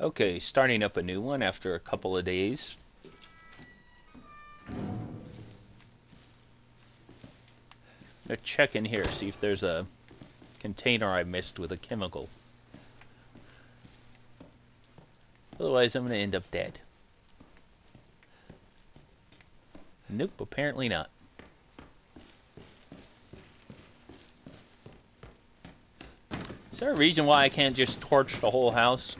Okay, starting up a new one after a couple of days. I'm gonna check in here, see if there's a container I missed with a chemical. Otherwise, I'm going to end up dead. Nope, apparently not. Is there a reason why I can't just torch the whole house?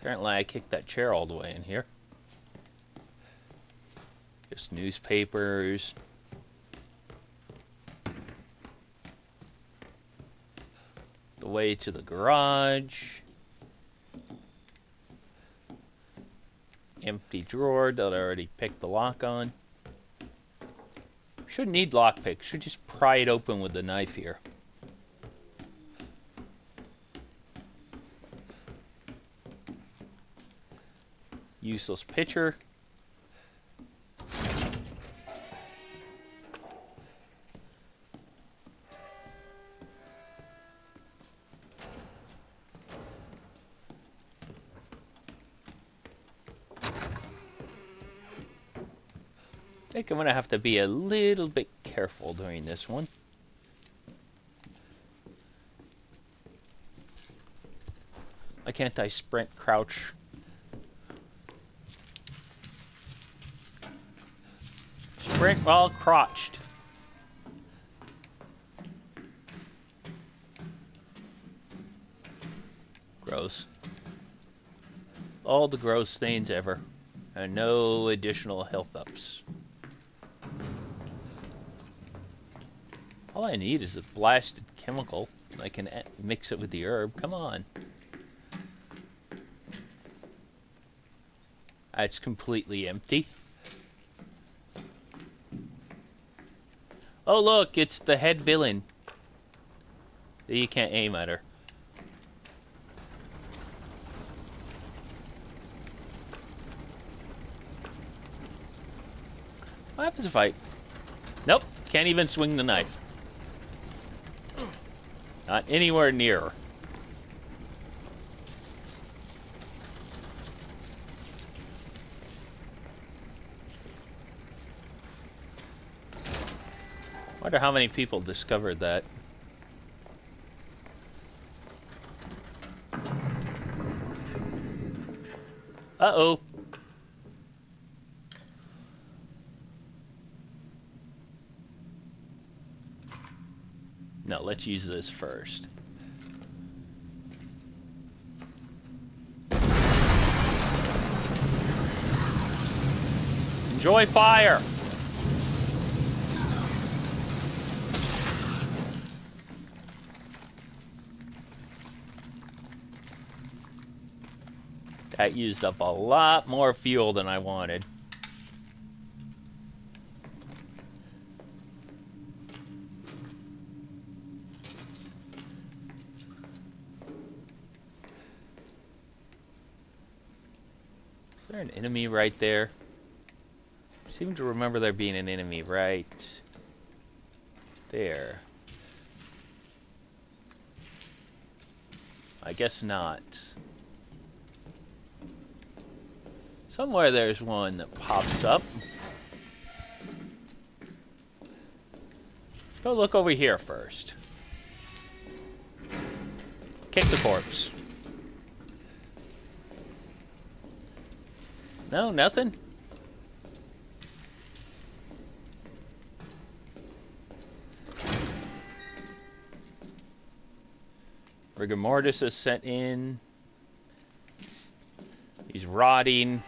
Apparently, I kicked that chair all the way in here. Just newspapers. The way to the garage. Empty drawer that I already picked the lock on. Shouldn't need lockpick. Should just pry it open with the knife here. Useless pitcher. I think I'm going to have to be a little bit careful during this one. Why can't I sprint, crouch? Sprint while crouched. Gross. All the gross things ever. And no additional health ups. All I need is a blasted chemical. I can mix it with the herb. Come on. It's completely empty. Oh, look, it's the head villain. You can't aim at her. What happens if I... Nope, can't even swing the knife. Not anywhere near. Wonder how many people discovered that. Uh-oh. No, let's use this first. Enjoy fire! That used up a lot more fuel than I wanted. An enemy right there. I seem to remember there being an enemy right there. I guess not. Somewhere there's one that pops up. Let's go look over here first. Kick the corpse. No, nothing. Rigor mortis is sent in. He's rotting.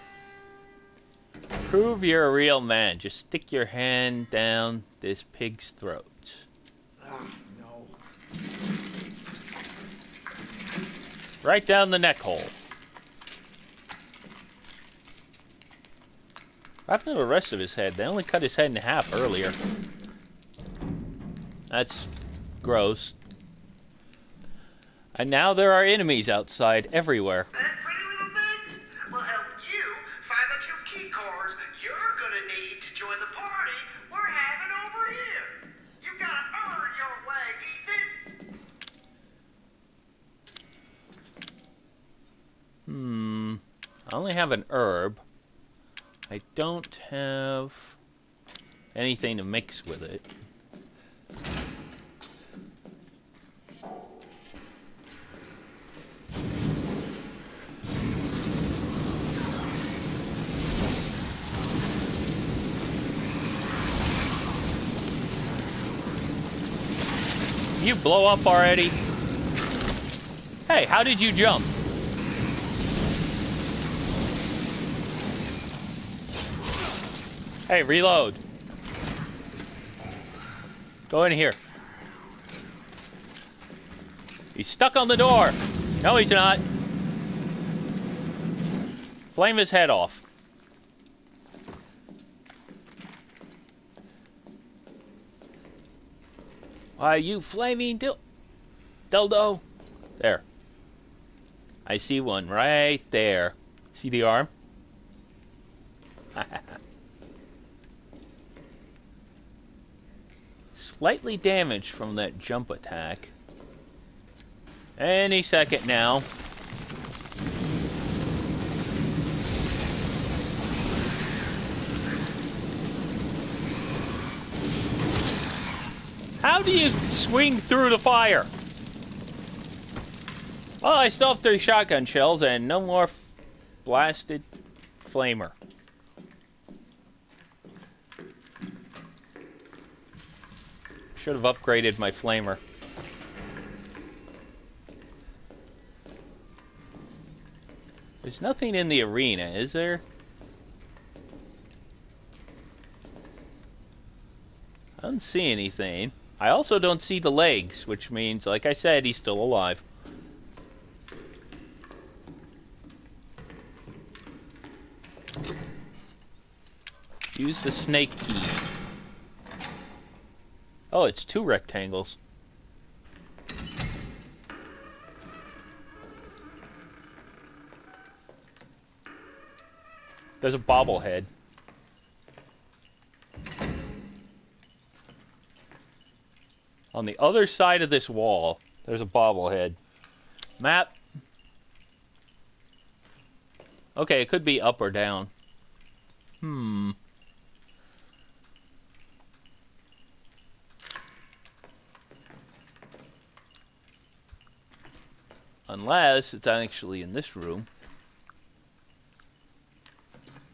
Prove you're a real man. Just stick your hand down this pig's throat. Ah, no. Right down the neck hole. I've done the rest of his head. They only cut his head in half earlier. That's gross. And now there are enemies outside everywhere. That pretty little thing will help you find the two key cards you're gonna need to join the party we're having over here. You gotta earn your way, Ethan. I only have an herb. I don't have anything to mix with it. You blow up already? Hey, how did you jump? Hey, reload. Go in here. He's stuck on the door. No, he's not. Flame his head off. Why, you flaming dildo. There. I see one right there. See the arm? Slightly damaged from that jump attack. Any second now. How do you swing through the fire? Well, I still have 3 shotgun shells and no more blasted flamer. Should have upgraded my flamer. There's nothing in the arena, is there? I don't see anything. I also don't see the legs, which means, like I said, he's still alive. Use the snake key. Oh, it's 2 rectangles. There's a bobblehead. On the other side of this wall, there's a bobblehead. Map. Okay, it could be up or down. Unless it's actually in this room.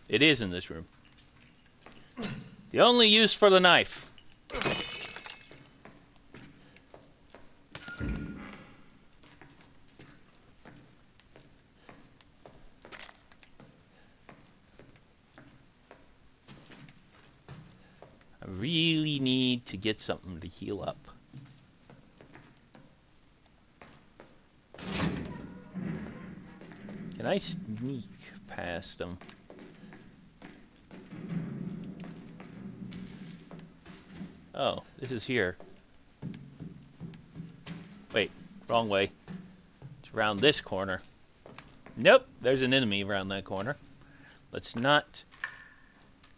It is in this room. The only use for the knife. Really need to get something to heal up. Can I sneak past them? Oh, this is here. Wait, wrong way. It's around this corner. Nope, there's an enemy around that corner. Let's not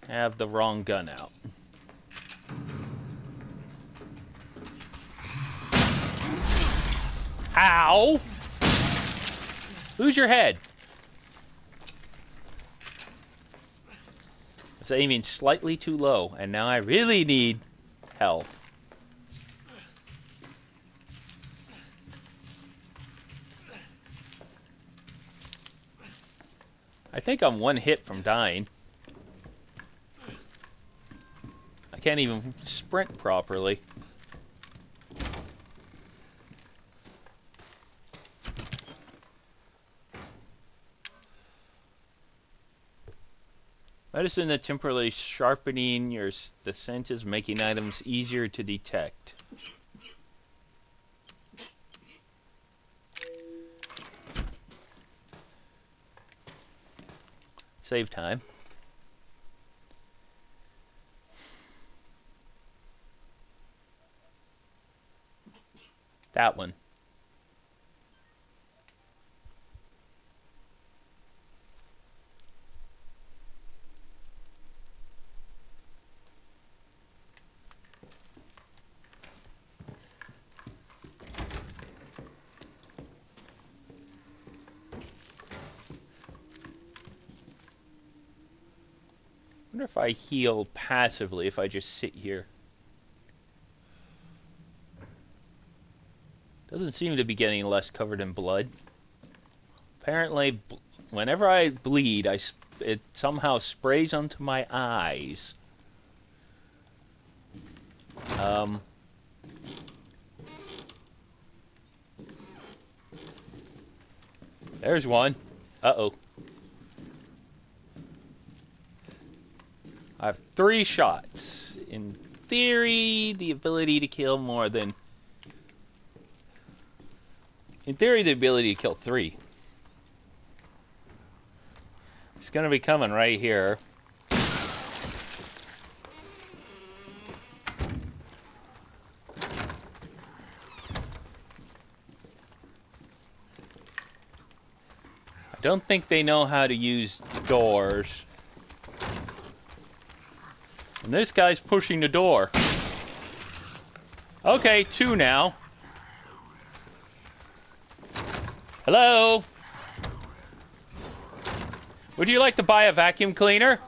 have the wrong gun out. Ow! Lose your head. I was aiming slightly too low, and now I really need health. I think I'm 1 hit from dying. I can't even sprint properly. Medicine that temporarily sharpening the senses, making items easier to detect. Save time. That one. I wonder if I heal passively if I just sit here. Doesn't seem to be getting less covered in blood. Apparently, whenever I bleed, it somehow sprays onto my eyes. There's one. Uh-oh. I have 3 shots. In theory, the ability to kill 3. It's gonna be coming right here. I don't think they know how to use doors. And this guy's pushing the door. Okay, 2 now. Hello? Would you like to buy a vacuum cleaner?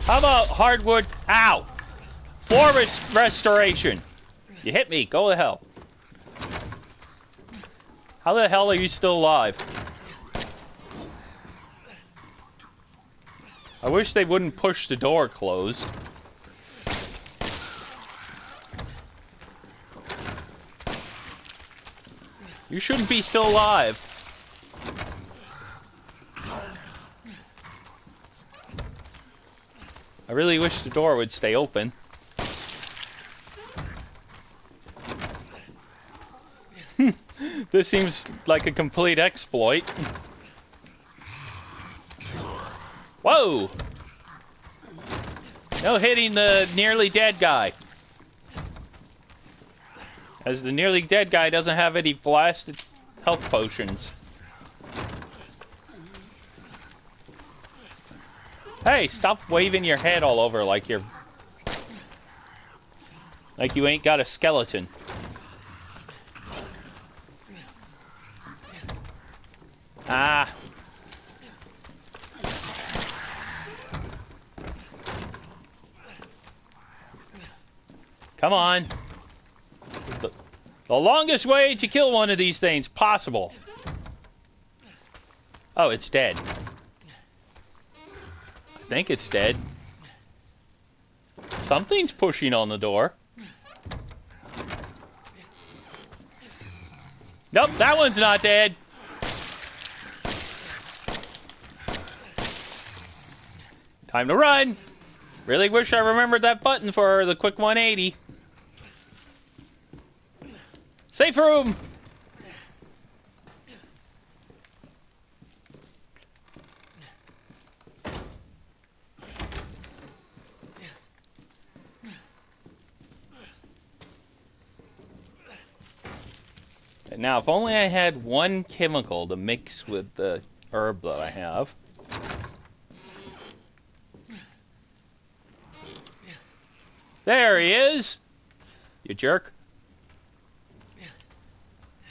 How about hardwood? Ow! Floor restoration. You hit me. Go to hell. How the hell are you still alive? I wish they wouldn't push the door closed. You shouldn't be still alive. I really wish the door would stay open. This seems like a complete exploit. Whoa! No hitting the nearly dead guy. As the nearly dead guy doesn't have any blasted health potions. Hey, stop waving your head all over like you're... like you ain't got a skeleton. Ah... Come on. The longest way to kill one of these things possible. Oh, it's dead. I think it's dead. Something's pushing on the door. Nope, that one's not dead. Time to run. Really wish I remembered that button for the quick 180. Safe room! And now, if only I had one chemical to mix with the herb that I have. There he is! You jerk.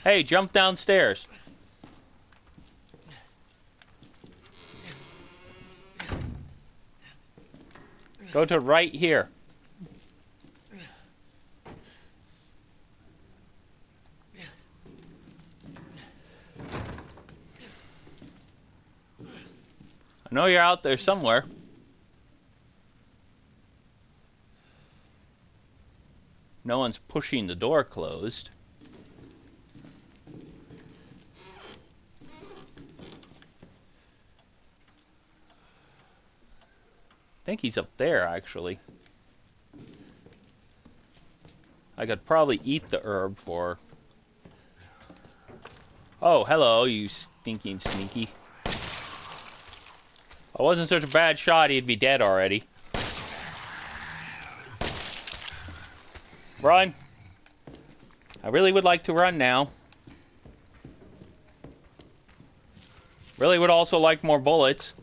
Hey, jump downstairs. Go to right here. I know you're out there somewhere. No one's pushing the door closed. I think he's up there, actually. I could probably eat the herb for... Oh, hello, you stinking sneaky. If I wasn't such a bad shot, he'd be dead already. Run. I really would like to run now. Really would also like more bullets.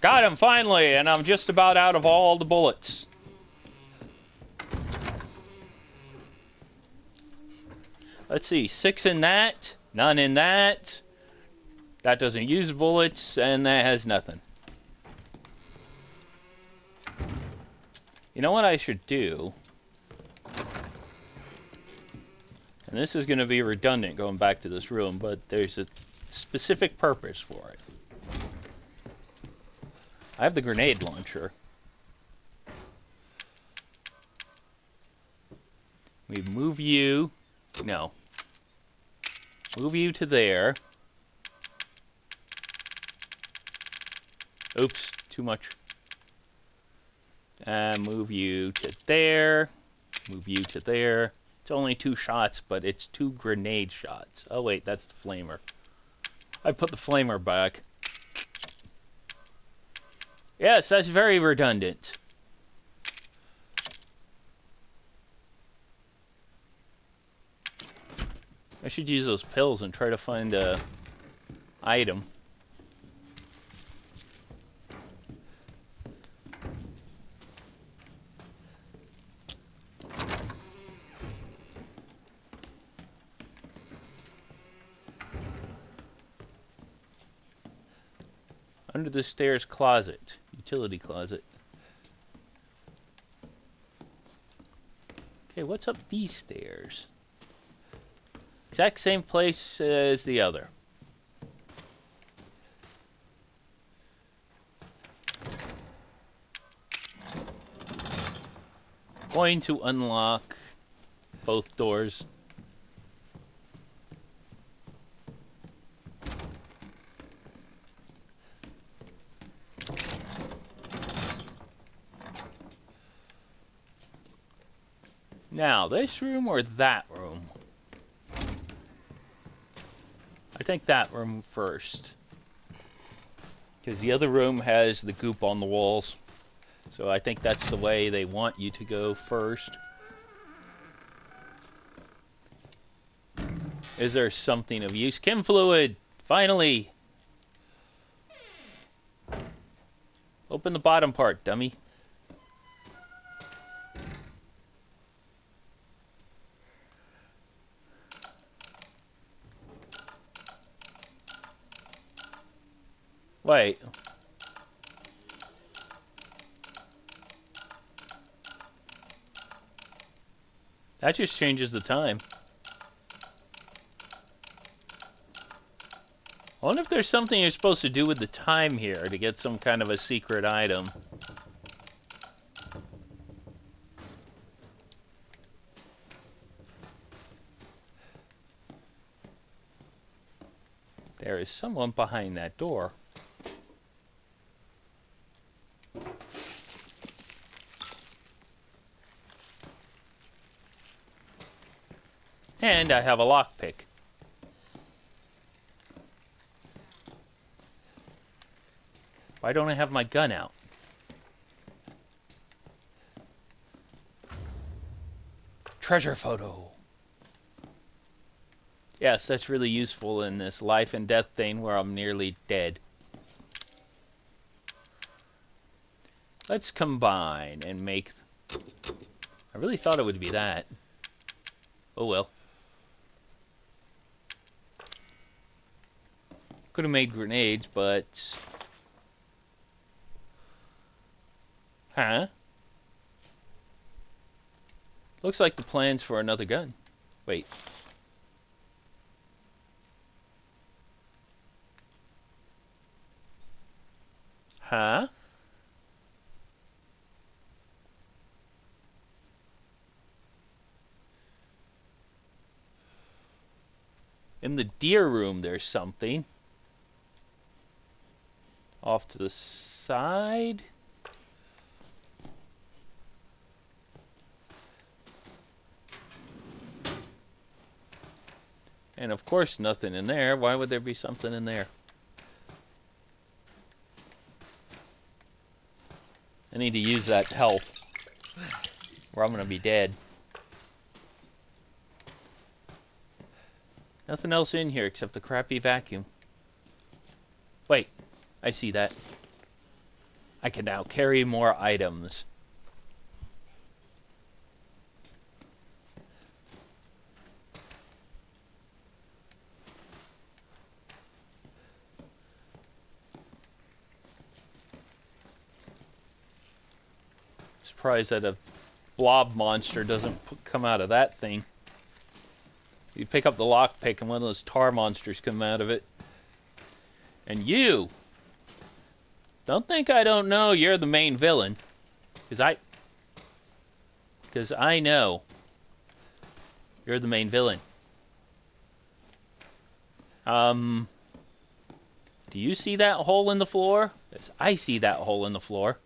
Got him, finally, and I'm just about out of all the bullets. Let's see, 6 in that, none in that. That doesn't use bullets, and that has nothing. You know what I should do? And this is going to be redundant going back to this room, but there's a specific purpose for it. I have the grenade launcher. We move you... no. Move you to there. Oops, too much. Move you to there. Move you to there. It's only 2 shots, but it's 2 grenade shots. Oh wait, that's the flamer. I put the flamer back. Yes, that's very redundant. I should use those pills and try to find a item. Under the stairs closet. Utility closet. Okay, what's up these stairs? Exact same place as the other. Going to unlock both doors. Now, this room or that room? I think that room first. Because the other room has the goop on the walls. So I think that's the way they want you to go first. Is there something of use? Chem fluid! Finally! Open the bottom part, dummy. Wait. That just changes the time. I wonder if there's something you're supposed to do with the time here to get some kind of a secret item. There is someone behind that door. And I have a lockpick. Why don't I have my gun out? Treasure photo. Yes, that's really useful in this life and death thing where I'm nearly dead. Let's combine and make... I really thought it would be that. Oh well. Could have made grenades, but... huh? Looks like the plan's for another gun. Wait. Huh? In the deer room, there's something. Off to the side. And of course, nothing in there. Why would there be something in there? I need to use that health, or I'm going to be dead. Nothing else in here except the crappy vacuum. Wait. I see that. I can now carry more items. Surprised that a blob monster doesn't come out of that thing. You pick up the lockpick and one of those tar monsters come out of it. And you! Don't think I don't know you're the main villain. Because I know you're the main villain. Do you see that hole in the floor? Yes, I see that hole in the floor.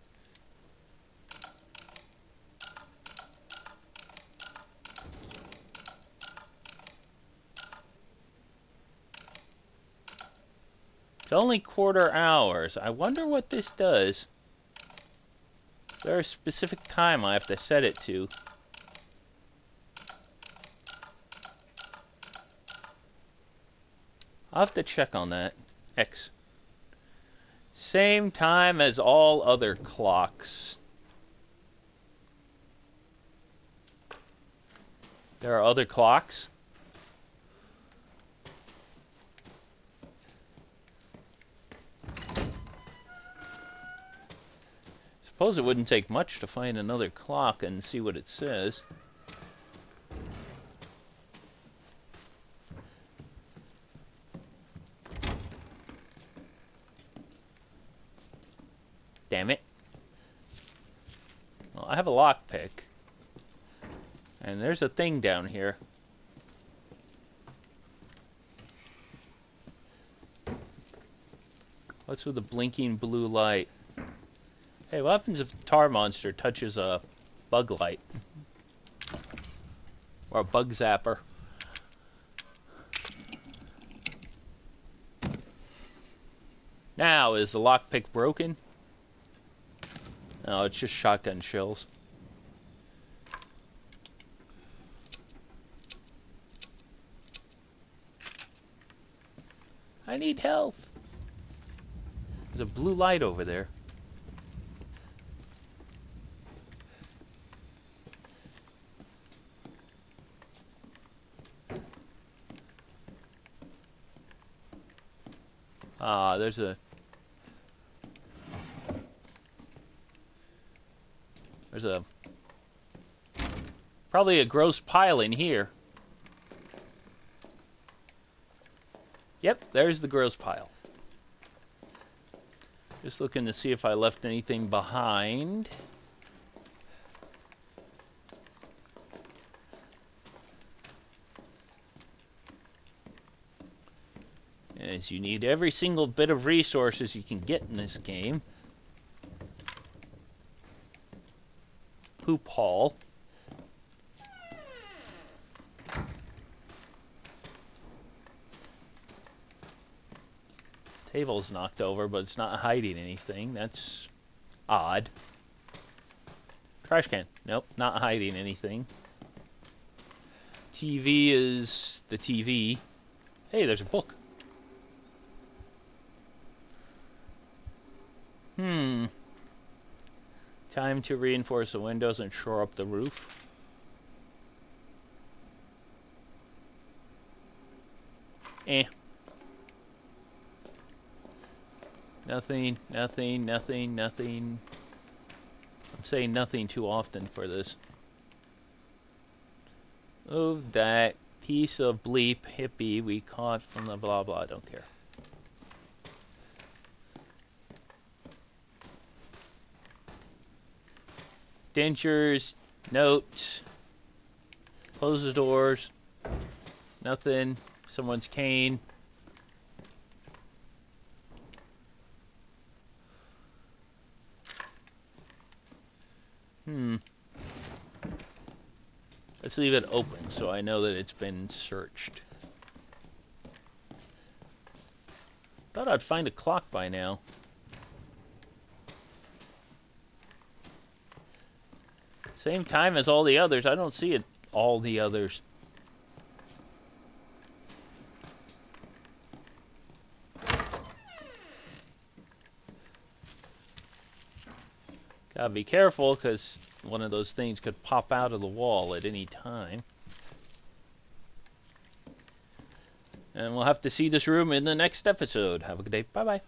It's only quarter hours. I wonder what this does. Is there a specific time I have to set it to? I'll have to check on that. X. Same time as all other clocks. There are other clocks. Suppose it wouldn't take much to find another clock and see what it says. Damn it. Well, I have a lockpick. And there's a thing down here. What's with the blinking blue light? Hey, what happens if a tar monster touches a bug light? Or a bug zapper? Now, is the lockpick broken? No, it's just shotgun shells. I need health. There's a blue light over there. Ah, there's a... There's a... Probably a gross pile in here. Yep, there's the gross pile. Just looking to see if I left anything behind. As you need every single bit of resources you can get in this game. Poop hall. Table's knocked over, but it's not hiding anything. That's odd. Trash can. Nope, not hiding anything. TV is the TV. Hey, there's a book. Time to reinforce the windows and shore up the roof. Nothing, nothing, nothing, nothing. I'm saying nothing too often for this. Oh, that piece of bleep hippie we caught from the blah blah, I don't care. Dentures, notes, close the doors, nothing, someone's cane. Let's leave it open so I know that it's been searched. Thought I'd find a clock by now. Same time as all the others. I don't see it all the others. Gotta be careful because one of those things could pop out of the wall at any time. And we'll have to see this room in the next episode. Have a good day. Bye-bye.